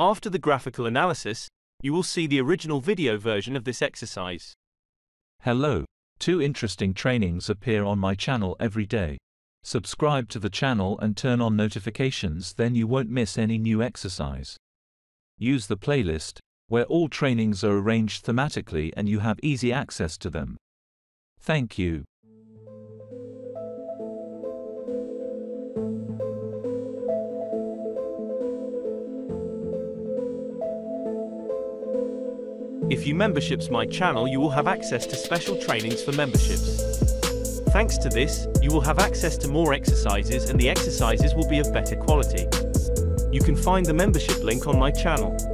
After the graphical analysis, you will see the original video version of this exercise. Hello. Two interesting trainings appear on my channel every day. Subscribe to the channel and turn on notifications, then you won't miss any new exercise. Use the playlist, where all trainings are arranged thematically and you have easy access to them. Thank you. If you memberships my channel, you will have access to special trainings for memberships. Thanks to this, you will have access to more exercises and the exercises will be of better quality. You can find the membership link on my channel.